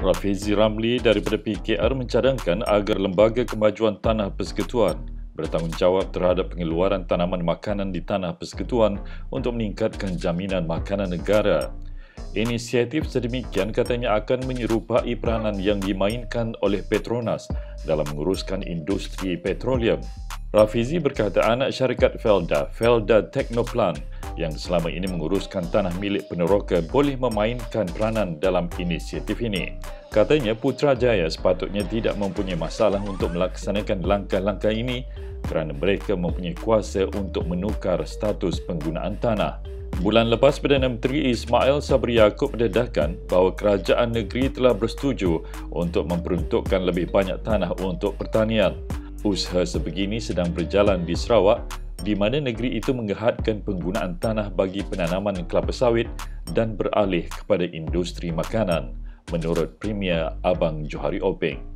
Rafizi Ramli daripada PKR mencadangkan agar Lembaga Kemajuan Tanah Persekutuan bertanggungjawab terhadap pengeluaran tanaman makanan di tanah persekutuan untuk meningkatkan jaminan makanan negara. Inisiatif sedemikian katanya akan menyerupai peranan yang dimainkan oleh Petronas dalam menguruskan industri petroleum. Rafizi berkata anak syarikat Felda Technoplan, yang selama ini menguruskan tanah milik peneroka boleh memainkan peranan dalam inisiatif ini. Katanya Putrajaya sepatutnya tidak mempunyai masalah untuk melaksanakan langkah-langkah ini kerana mereka mempunyai kuasa untuk menukar status penggunaan tanah. Bulan lepas, Perdana Menteri Ismail Sabri Yaakob mendedahkan bahawa kerajaan negeri telah bersetuju untuk memperuntukkan lebih banyak tanah untuk pertanian. Usaha sebegini sedang berjalan di Sarawak, di mana negeri itu menghadkan penggunaan tanah bagi penanaman kelapa sawit dan beralih kepada industri makanan, menurut Premier Abang Johari Openg.